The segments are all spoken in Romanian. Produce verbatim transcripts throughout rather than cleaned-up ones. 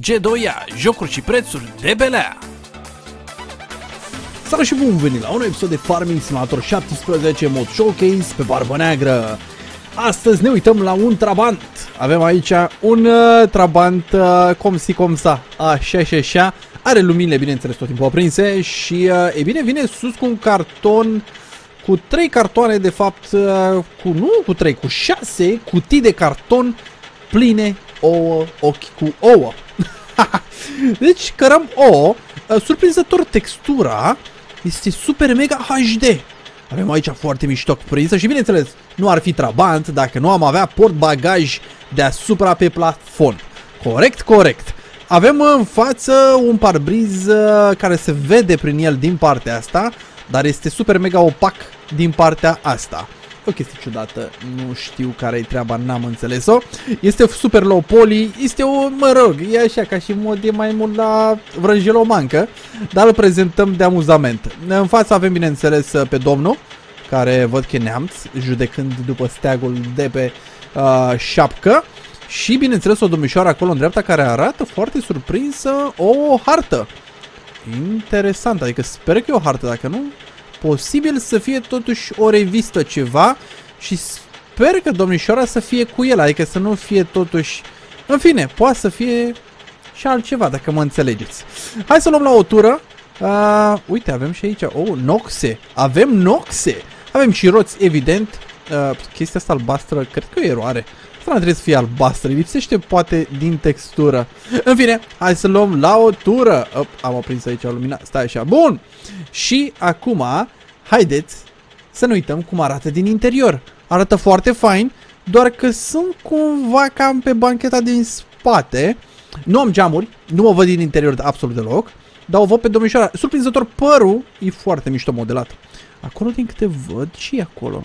G doi A, jocuri și prețuri de belea! Salut și bun venit la un episod de Farming Simulator șaptesprezece mod showcase pe BarbaNeagra. Astăzi ne uităm la un trabant. Avem aici un uh, trabant uh, cum si cum sa, așa, așa, așa. Are luminile, bineînțeles, tot timpul aprinse și uh, e bine, vine sus cu un carton, cu trei cartoane de fapt, uh, cu nu cu trei, cu șase cutii de carton pline ouă, ochi cu ouă. Deci cărăm ouă, surprinzător textura, este super mega H D. Avem aici foarte mișto prinsă și bineînțeles nu ar fi trabant dacă nu am avea port bagaj deasupra pe plafon. Corect, corect. Avem în față un parbriz care se vede prin el din partea asta, dar este super mega opac din partea asta. O chestie ciudată, nu știu care-i treaba, n-am înțeles-o. Este super low poly, este o, mă rog, e așa ca și mod, e mai mult la vrăjelomancă, dar îl prezentăm de amuzament. În față avem, bineînțeles, pe domnul, care văd că e neamț, judecând după steagul de pe uh, șapcă. Și, bineînțeles, o domnișoară acolo în dreapta care arată foarte surprinsă o hartă. Interesant, adică sper că e o hartă, dacă nu... Posibil să fie totuși o revistă ceva și sper că domnișoara să fie cu el, adică să nu fie totuși... În fine, poate să fie și altceva, dacă mă înțelegeți. Hai să luăm la o tură. Uh, uite, avem și aici, oh, noxe. Avem noxe. Avem și roți, evident. Uh, chestia asta albastră, cred că e o eroare. Asta nu trebuie să fie albastră, lipsește poate din textură. În fine, hai să luăm la o tură. Op, am aprins aici lumina, stai așa, bun. Și acum, haideți să ne uităm cum arată din interior. Arată foarte fain, doar că sunt cumva cam pe bancheta din spate. Nu am geamuri, nu mă văd din interior absolut deloc, dar o văd pe domnișoara. Surprinzător, părul e foarte mișto modelat. Acolo, din câte văd, și acolo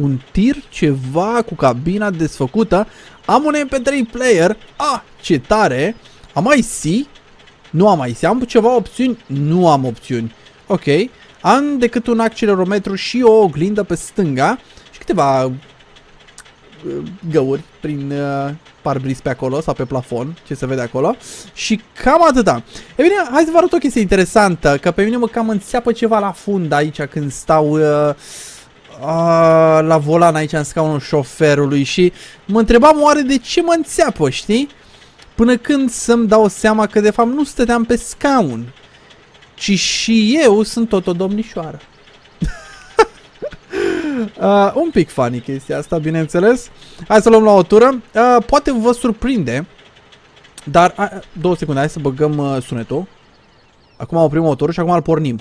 un tir ceva cu cabina desfăcută. Am un M P trei player. Ah, ce tare. Am I C? Nu am I C. Am ceva opțiuni? Nu am opțiuni. Ok. Am decât un accelerometru și o oglindă pe stânga și câteva găuri prin uh, parbriz pe acolo sau pe plafon, ce se vede acolo. Și cam atâta. E bine, hai să vă arăt o chestie interesantă, că pe mine mă cam înțeapă ceva la fund aici când stau... Uh, A, la volan aici în scaunul șoferului și mă întrebam oare de ce mă înțeapă, știi? Până când să-mi dau seama că de fapt nu stăteam pe scaun, ci și eu sunt tot o domnișoară. a, un pic funny chestia asta, bineînțeles. Hai să luăm la o tură. A, poate vă surprinde, dar... A, două secunde, hai să băgăm uh, sunetul. Acum oprim motorul și acum îl pornim.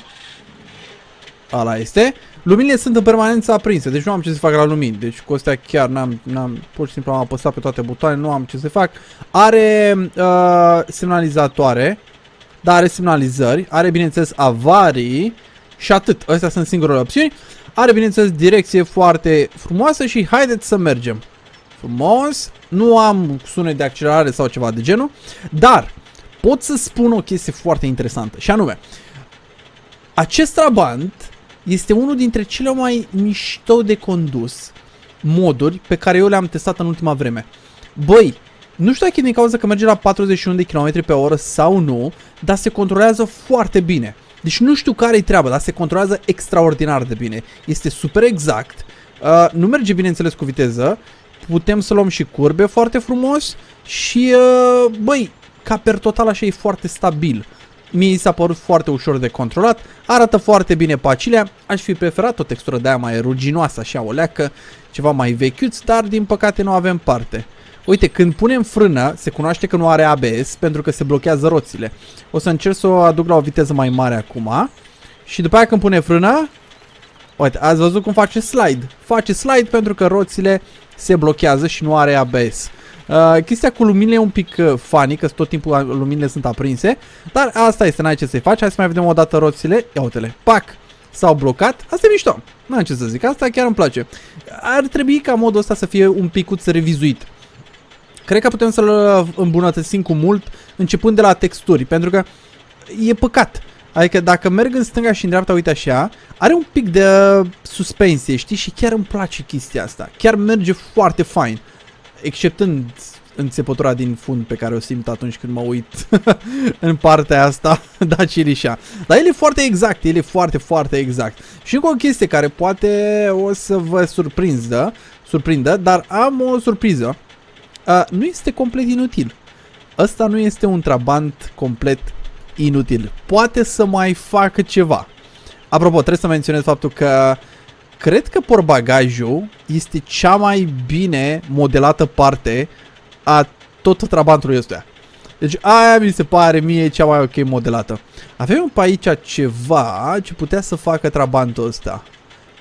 Ala este. Luminile sunt în permanență aprinse, deci nu am ce să fac la lumini. Deci cu astea chiar n-am, n-am, pur și simplu am apăsat pe toate butoanele, nu am ce să fac. Are uh, semnalizatoare, dar are semnalizări, are bineînțeles avarii și atât. Astea sunt singurele opțiuni. Are bineînțeles direcție foarte frumoasă și haideți să mergem. Frumos, nu am sunet de accelerare sau ceva de genul, dar pot să spun o chestie foarte interesantă și anume, acest trabant este unul dintre cele mai mișto de condus moduri pe care eu le-am testat în ultima vreme. Băi, nu știu dacă e din cauza că merge la patruzeci și unu de km pe oră sau nu, dar se controlează foarte bine. Deci nu știu care-i treaba, dar se controlează extraordinar de bine. Este super exact, uh, nu merge bineînțeles cu viteză, putem să luăm și curbe foarte frumos și uh, băi, ca per total așa e foarte stabil. Mie s-a părut foarte ușor de controlat, arată foarte bine pacilea, aș fi preferat o textură de aia mai ruginoasă, așa o leacă, ceva mai vechiuț, dar din păcate nu avem parte. Uite, când punem frână, se cunoaște că nu are A B S pentru că se blochează roțile. O să încerc să o aduc la o viteză mai mare acum și după aia când pune frână, uite, ați văzut cum face slide. Face slide pentru că roțile se blochează și nu are A B S. Uh, chestia cu luminile e un pic uh, funny, că tot timpul luminile sunt aprinse, dar asta este, n-ai ce să-i faci. Hai să mai vedem o dată roțile, ia uite-le, pac, s-au blocat, asta e mișto, n-am ce să zic, asta chiar îmi place. Ar trebui ca modul ăsta să fie un picuț revizuit. Cred că putem să-l îmbunătățim cu mult, începând de la texturi, pentru că e păcat. Adică dacă merg în stânga și în dreapta, uite așa, are un pic de suspensie, știi, și chiar îmi place chestia asta, chiar merge foarte fain. Exceptând înțepătura din fund pe care o simt atunci când mă uit în partea asta, da, Cirișa. Dar el e foarte exact, el e foarte, foarte exact. Și încă o chestie care poate o să vă surprindă, surprindă, dar am o surpriză. Uh, nu este complet inutil. Ăsta nu este un trabant complet inutil. Poate să mai facă ceva. Apropo, trebuie să menționez faptul că cred că portbagajul este cea mai bine modelată parte a tot trabantului ăstuia. Deci aia mi se pare mie cea mai ok modelată. Avem pe aici ceva ce putea să facă trabantul ăsta.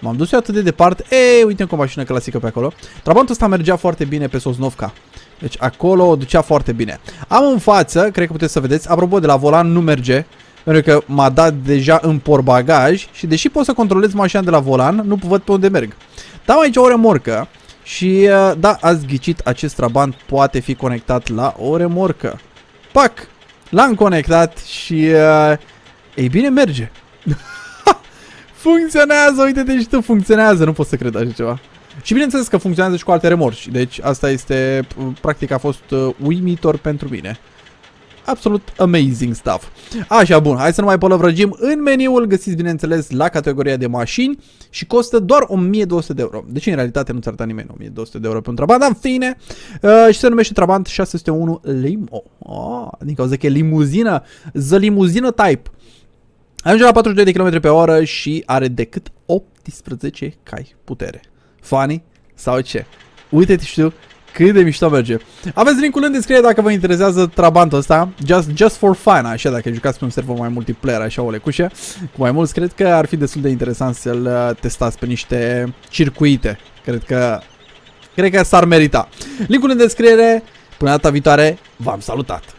M-am dus eu atât de departe. Ei, uite o mașină clasică pe acolo. Trabantul ăsta mergea foarte bine pe Sosnovka. Deci acolo o ducea foarte bine. Am în față, cred că puteți să vedeți, apropo, de la volan nu merge, pentru că m-a dat deja în portbagaj și deși pot să controlez mașina de la volan, nu văd pe unde merg. Dam aici o remorcă și, da, ați ghicit, acest trabant poate fi conectat la o remorcă. Pac! L-am conectat și, uh, ei bine, merge. Funcționează, uite-te și tu, funcționează, nu pot să cred așa ceva. Și bineînțeles că funcționează și cu alte remorci, deci asta este, practic a fost uimitor pentru mine. Absolut amazing stuff. Așa, bun, hai să nu mai pălăvrăgim. În meniul găsiți, bineînțeles, la categoria de mașini și costă doar o mie două sute de euro. Deci, în realitate, nu ți-ar da nimeni o mie două sute de euro pe un trabant, dar în fine. Uh, și se numește trabant șase zero unu limo. Oh, din cauza că e limuzină, the limuzină type. Ajunge la patruzeci și doi de kilometri pe oră și are decât optsprezece cai putere. Funny sau ce? Uite-te și tu cât de mișto merge. Aveți link-ul în descriere dacă vă interesează trabantul ăsta. Just, just for fun, așa, dacă jucați pe un server mai multiplayer, așa, o lecușă, cu mai mulți, cred că ar fi destul de interesant să-l testați pe niște circuite. Cred că, cred că s-ar merita. Link-ul în descriere. Până data viitoare, v-am salutat!